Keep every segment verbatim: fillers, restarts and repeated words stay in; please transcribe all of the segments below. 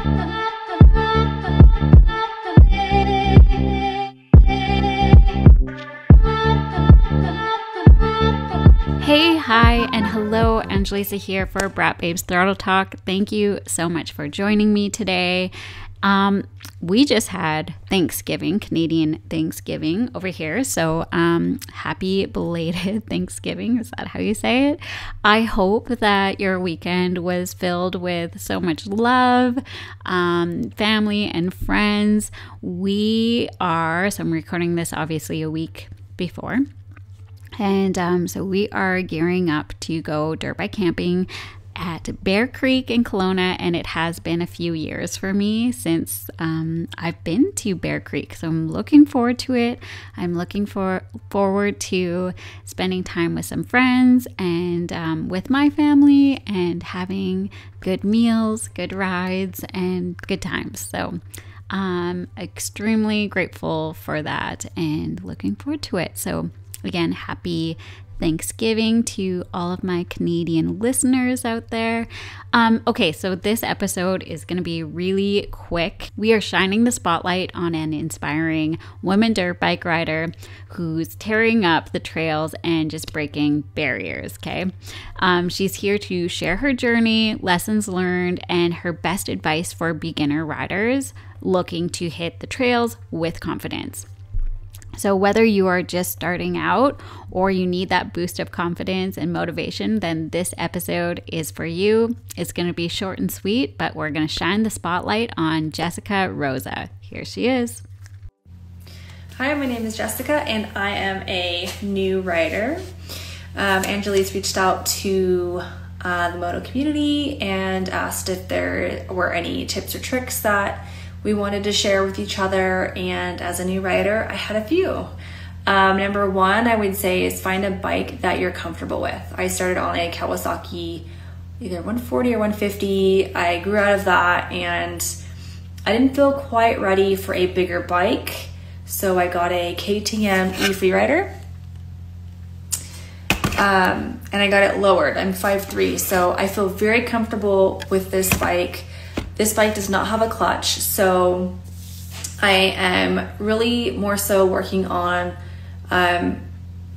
Hey, hi, and hello, Angelisa here for Braap Babes Throttle Talk. Thank you so much for joining me today. Um, we just had Thanksgiving, Canadian Thanksgiving over here, so um, happy belated Thanksgiving, is that how you say it? I hope that your weekend was filled with so much love, um, family and friends. We are, so I'm recording this obviously a week before. And um, so we are gearing up to go dirt bike camping at Bear Creek in Kelowna, and it has been a few years for me since um, I've been to Bear Creek, so I'm looking forward to it. I'm looking for forward to spending time with some friends and um, with my family and having good meals, good rides, and good times. So I'm extremely grateful for that and looking forward to it. So again, happy Thanksgiving to all of my Canadian listeners out there. Um, okay, so this episode is going to be really quick. We are shining the spotlight on an inspiring woman dirt bike rider who's tearing up the trails and just breaking barriers, okay? Um, she's here to share her journey, lessons learned, and her best advice for beginner riders looking to hit the trails with confidence. So whether you are just starting out or you need that boost of confidence and motivation, then this episode is for you. It's going to be short and sweet, but we're going to shine the spotlight on Yessika Rosa. Here she is. Hi, my name is Yessika, and I am a new rider. Um, Angelise reached out to uh, the moto community and asked if there were any tips or tricks that we wanted to share with each other, and as a new rider, I had a few. Um, number one, I would say, is find a bike that you're comfortable with. I started on a Kawasaki, either one forty or one fifty. I grew out of that, and I didn't feel quite ready for a bigger bike, so I got a K T M eFreeRider, um, and I got it lowered. I'm five three, so I feel very comfortable with this bike. This bike does not have a clutch, so I am really more so working on um,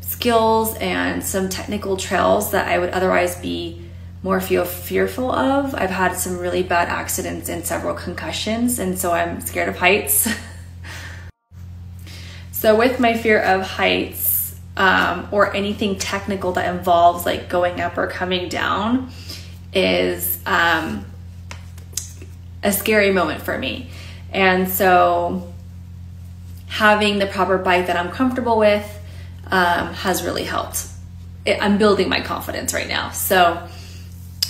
skills and some technical trails that I would otherwise be more feel fearful of. I've had some really bad accidents and several concussions, and so I'm scared of heights. So with my fear of heights um, or anything technical that involves like going up or coming down is um, a scary moment for me. And so having the proper bike that I'm comfortable with um, has really helped. It, I'm building my confidence right now. So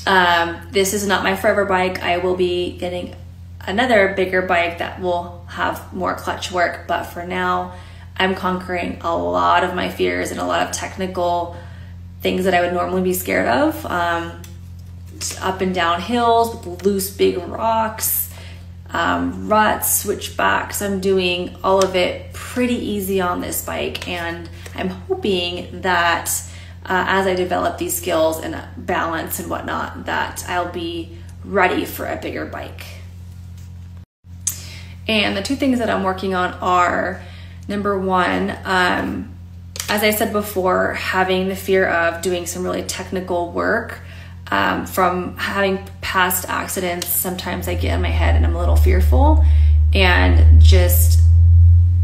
um, this is not my forever bike. I will be getting another bigger bike that will have more clutch work, but for now I'm conquering a lot of my fears and a lot of technical things that I would normally be scared of. Um, up and down hills with loose big rocks, um, ruts, switchbacks. I'm doing all of it pretty easy on this bike, and I'm hoping that uh, as I develop these skills and balance and whatnot, that I'll be ready for a bigger bike. And the two things that I'm working on are, number one, um, as I said before, having the fear of doing some really technical work. Um, from having past accidents, sometimes I get in my head and I'm a little fearful, and just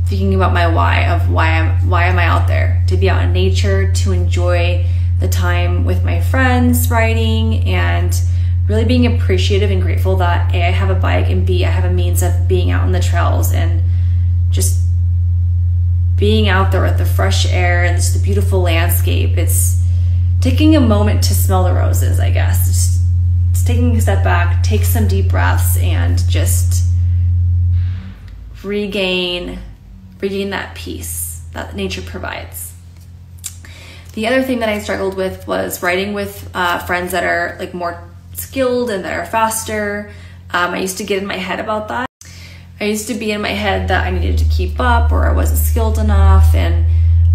thinking about my why of why I'm why am I out there? To be out in nature, to enjoy the time with my friends riding, and really being appreciative and grateful that A, I have a bike, and B, I have a means of being out on the trails and just being out there with the fresh air and just the beautiful landscape. It's taking a moment to smell the roses, I guess. Just, just taking a step back, take some deep breaths, and just regain, regain that peace that nature provides. The other thing that I struggled with was riding with uh, friends that are like more skilled and that are faster. Um, I used to get in my head about that. I used to be in my head that I needed to keep up or I wasn't skilled enough, and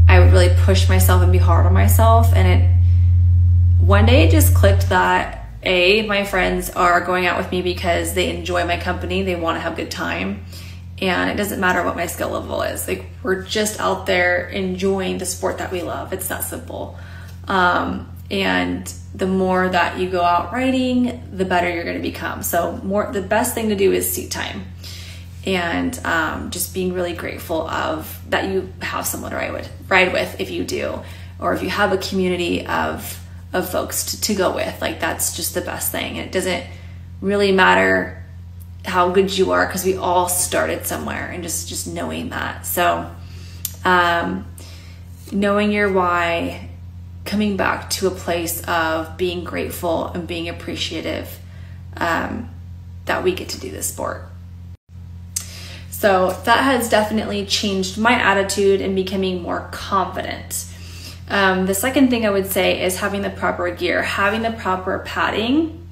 I would really push myself and be hard on myself, and it one day it just clicked that A, my friends are going out with me because they enjoy my company, they want to have a good time, and it doesn't matter what my skill level is. Like, we're just out there enjoying the sport that we love. It's that simple. Um, and the more that you go out riding, the better you're going to become. So more, the best thing to do is seat time, and um, just being really grateful of that you have someone to ride with, ride with if you do, or if you have a community of of folks to, to go with. Like, that's just the best thing. And it doesn't really matter how good you are, because we all started somewhere, and just just knowing that. So um, knowing your why, coming back to a place of being grateful and being appreciative um, that we get to do this sport. So that has definitely changed my attitude and becoming more confident. Um, the second thing I would say is having the proper gear, having the proper padding,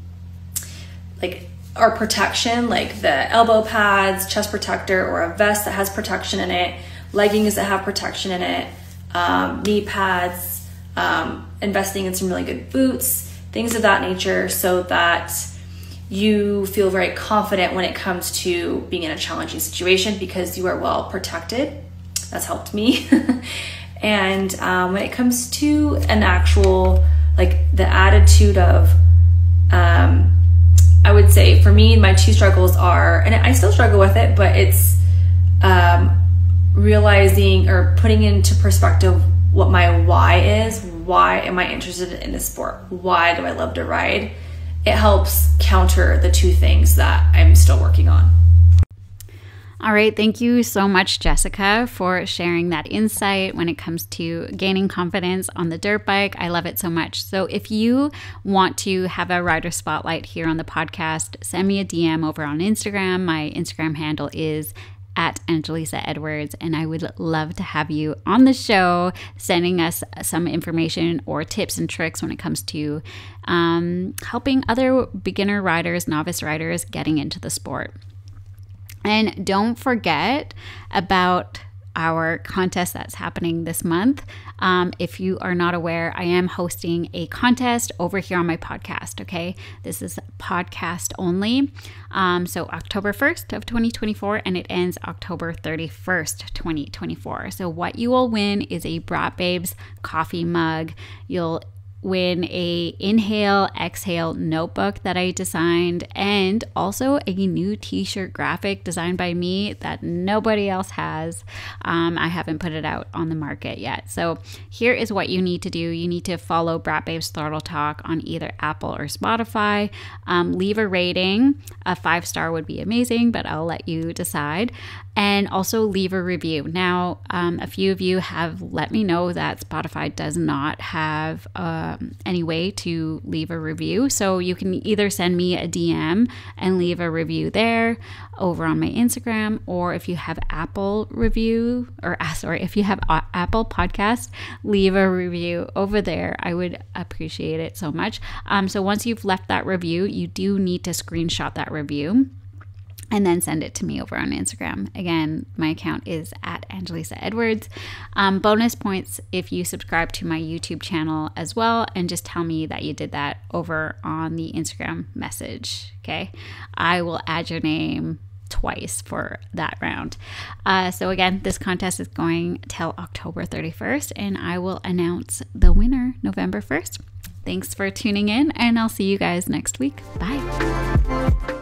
like our protection, like the elbow pads, chest protector, or a vest that has protection in it, leggings that have protection in it, um, knee pads, um, investing in some really good boots, things of that nature, so that you feel very confident when it comes to being in a challenging situation because you are well protected. That's helped me. And um, when it comes to an actual, like the attitude of, um, I would say for me, my two struggles are, and I still struggle with it, but it's um, realizing or putting into perspective what my why is. Why am I interested in this sport? Why do I love to ride? It helps counter the two things that I'm still working on. All right, thank you so much, Yessika, for sharing that insight when it comes to gaining confidence on the dirt bike. I love it so much. So if you want to have a rider spotlight here on the podcast, send me a D M over on Instagram. My Instagram handle is at Angelisa Edwards, and I would love to have you on the show, sending us some information or tips and tricks when it comes to um, helping other beginner riders, novice riders getting into the sport. And don't forget about our contest that's happening this month. Um, if you are not aware, I am hosting a contest over here on my podcast, okay? This is podcast only. Um, so October first of twenty twenty-four, and it ends October thirty-first, twenty twenty-four. So what you will win is a Braap Babes coffee mug. You'll win a inhale exhale notebook that I designed, and also a new t-shirt graphic designed by me that nobody else has. um, I haven't put it out on the market yet. So here is what you need to do. You need to follow Braap Babes Throttle Talk on either Apple or Spotify. Um, leave a rating. A five star would be amazing, but I'll let you decide. And also leave a review. Now, um, a few of you have let me know that Spotify does not have um, any way to leave a review. So you can either send me a D M and leave a review there over on my Instagram, or if you have Apple review, or sorry, if you have Apple Podcast, leave a review over there. I would appreciate it so much. Um, so once you've left that review, you do need to screenshot that review and then send it to me over on Instagram. Again, my account is at Angelisa Edwards. Um, bonus points if you subscribe to my YouTube channel as well, and just tell me that you did that over on the Instagram message, okay? I will add your name twice for that round. Uh, so again, this contest is going till October thirty-first, and I will announce the winner November first. Thanks for tuning in, and I'll see you guys next week. Bye.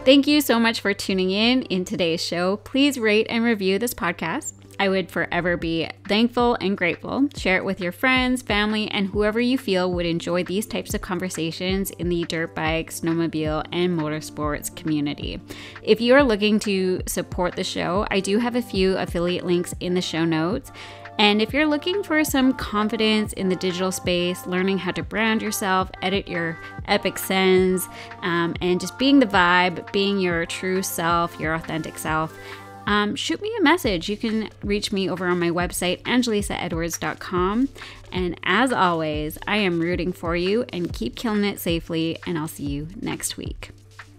Thank you so much for tuning in in today's show. Please rate and review this podcast. I would forever be thankful and grateful. Share it with your friends, family, and whoever you feel would enjoy these types of conversations in the dirt bike, snowmobile, and motorsports community. If you are looking to support the show, I do have a few affiliate links in the show notes. And if you're looking for some confidence in the digital space, learning how to brand yourself, edit your epic sends, um, and just being the vibe, being your true self, your authentic self, um, shoot me a message. You can reach me over on my website, angelisa edwards dot com. And as always, I am rooting for you, and keep killing it safely, and I'll see you next week.